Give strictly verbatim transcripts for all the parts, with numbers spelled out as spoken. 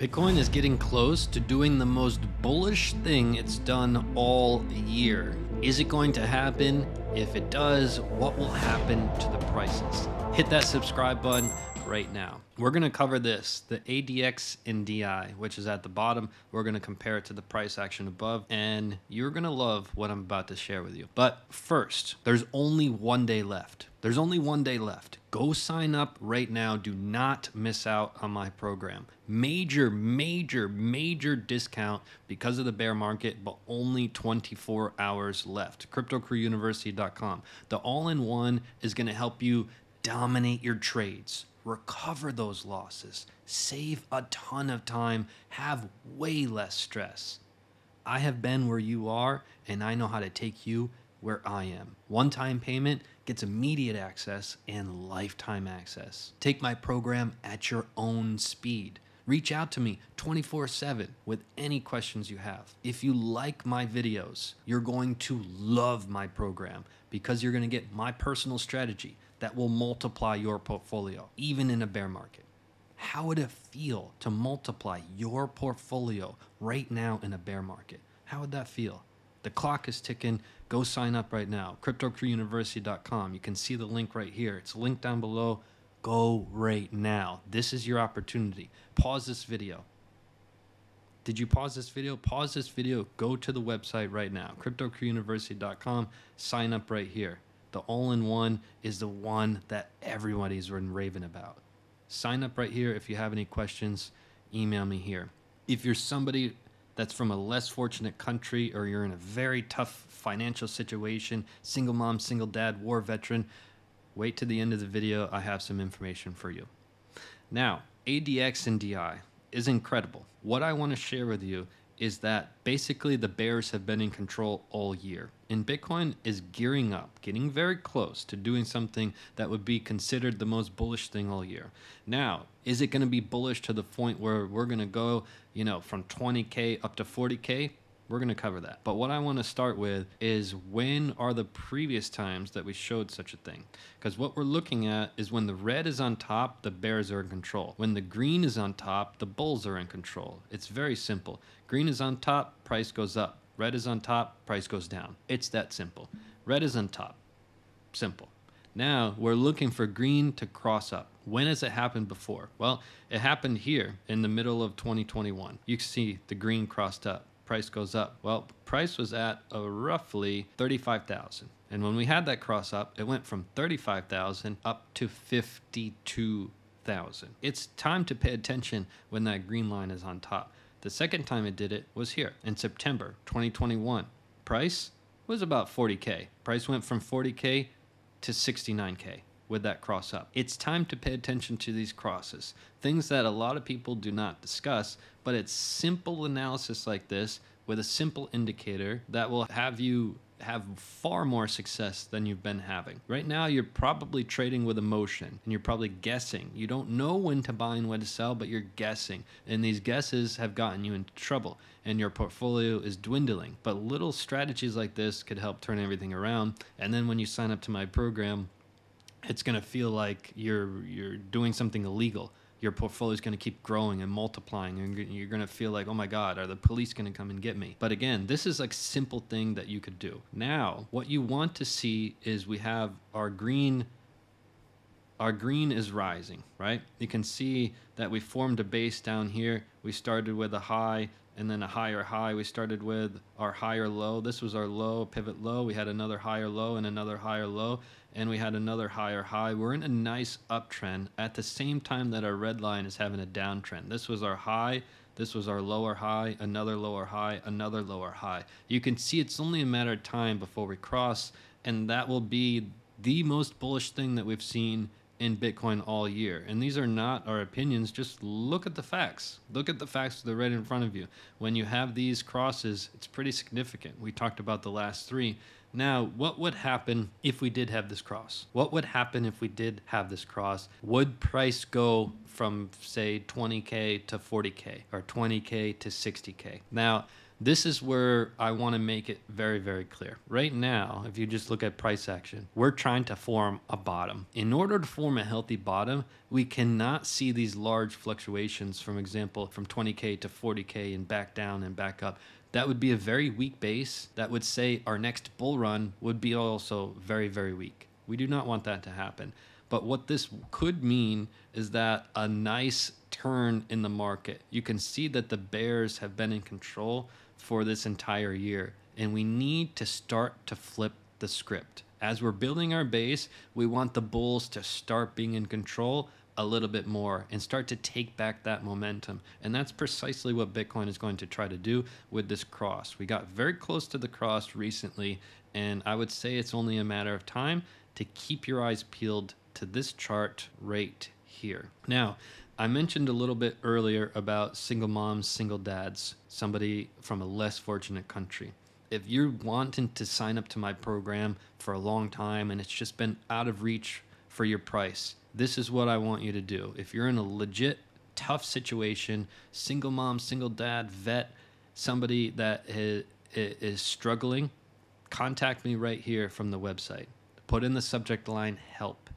Bitcoin is getting close to doing the most bullish thing it's done all year. Is it going to happen? If it does, what will happen to the prices? Hit that subscribe button right now. We're going to cover this, the A D X and D I, which is at the bottom. We're going to compare it to the price action above, and you're going to love what I'm about to share with you. But first, there's only one day left. There's only one day left. Go sign up right now. Do not miss out on my program. Major, major, major discount because of the bear market, but only twenty-four hours left. Crypto Crew University dot com. The all-in-one is going to help you dominate your trades, recover those losses, save a ton of time, have way less stress. I have been where you are, and I know how to take you where I am. One-time payment gets immediate access and lifetime access. Take my program at your own speed. Reach out to me twenty-four seven with any questions you have. If you like my videos, you're going to love my program because you're going to get my personal strategy that will multiply your portfolio, even in a bear market. How would it feel to multiply your portfolio right now in a bear market? How would that feel? The clock is ticking. Go sign up right now. Crypto Crew University dot com. You can see the link right here. It's linked down below. Go right now. This is your opportunity. Pause this video. Did you pause this video? Pause this video. Go to the website right now. Crypto Crew University dot com. Sign up right here. The all-in-one is the one that everybody's been raving about. Sign up right here. If you have any questions, email me here. If you're somebody that's from a less fortunate country, or you're in a very tough financial situation, single mom, single dad, war veteran, wait to the end of the video. I have some information for you. Now, A D X and D I is incredible. What I want to share with you is that basically the bears have been in control all year, and Bitcoin is gearing up, getting very close to doing something that would be considered the most bullish thing all year. Now, is it going to be bullish to the point where we're going to go, you know, from twenty K up to forty K? We're going to cover that. But what I want to start with is, when are the previous times that we showed such a thing? Because what we're looking at is when the red is on top, the bears are in control. When the green is on top, the bulls are in control. It's very simple. Green is on top, price goes up. Red is on top, price goes down. It's that simple. Red is on top. Simple. Now we're looking for green to cross up. When has it happened before? Well, it happened here in the middle of twenty twenty-one. You can see the green crossed up. Price goes up. Well, price was at uh, roughly thirty-five thousand. And when we had that cross up, it went from thirty-five thousand up to fifty-two thousand. It's time to pay attention when that green line is on top. The second time it did it was here in September twenty twenty-one. Price was about forty K. Price went from forty K to sixty-nine K with that cross up. It's time to pay attention to these crosses, things that a lot of people do not discuss, but it's simple analysis like this with a simple indicator that will have you have far more success than you've been having. Right now, you're probably trading with emotion, and you're probably guessing. You don't know when to buy and when to sell, but you're guessing. And these guesses have gotten you into trouble, and your portfolio is dwindling. But little strategies like this could help turn everything around. And then when you sign up to my program, it's going to feel like you're you're doing something illegal. Your portfolio is going to keep growing and multiplying, and you're going to feel like, oh my God, are the police going to come and get me? But again, this is like simple thing that you could do. Now, what you want to see is we have our green. Our green is rising, right? You can see that we formed a base down here. We started with a high and then a higher high. We started with our higher low. This was our low, pivot low. We had another higher low and another higher low, and we had another higher high. We're in a nice uptrend at the same time that our red line is having a downtrend. This was our high. This was our lower high, another lower high, another lower high. You can see it's only a matter of time before we cross, and that will be the most bullish thing that we've seen in Bitcoin all year. And these are not our opinions. Just look at the facts. Look at the facts that are right in front of you. When you have these crosses, it's pretty significant. We talked about the last three. Now, what would happen if we did have this cross? What would happen if we did have this cross? Would price go from, say, twenty K to forty K or twenty K to sixty K? Now, This is where I want to make it very, very clear. Right now, if you just look at price action, we're trying to form a bottom. In order to form a healthy bottom, we cannot see these large fluctuations, from example, from twenty K to forty K and back down and back up. That would be a very weak base. That would say our next bull run would be also very, very weak. We do not want that to happen. But what this could mean is that a nice turn in the market. You can see that the bears have been in control for this entire year, and we need to start to flip the script. As we're building our base, we want the bulls to start being in control a little bit more and start to take back that momentum. And that's precisely what Bitcoin is going to try to do with this cross. We got very close to the cross recently, and I would say it's only a matter of time to keep your eyes peeled to this chart right here. Now, I mentioned a little bit earlier about single moms, single dads, somebody from a less fortunate country. If you're wanting to sign up to my program for a long time and it's just been out of reach for your price, this is what I want you to do. If you're in a legit tough situation, single mom, single dad, vet, somebody that is struggling, contact me right here from the website. Put in the subject line, help.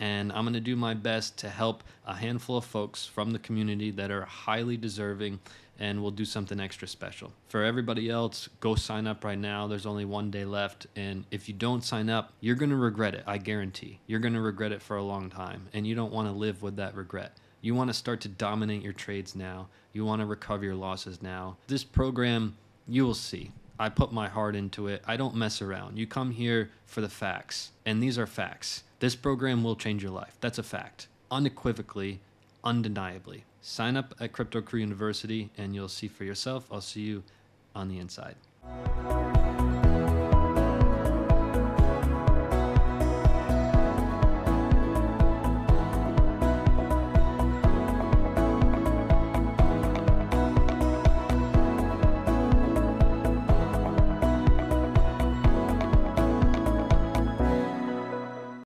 And I'm going to do my best to help a handful of folks from the community that are highly deserving, and we'll do something extra special. For everybody else, go sign up right now. There's only one day left, and if you don't sign up, you're going to regret it, I guarantee. You're going to regret it for a long time, and you don't want to live with that regret. You want to start to dominate your trades now. You want to recover your losses now. This program, you will see. I put my heart into it. I don't mess around. You come here for the facts, and these are facts. This program will change your life. That's a fact. Unequivocally, undeniably. Sign up at Crypto Crew University and you'll see for yourself. I'll see you on the inside.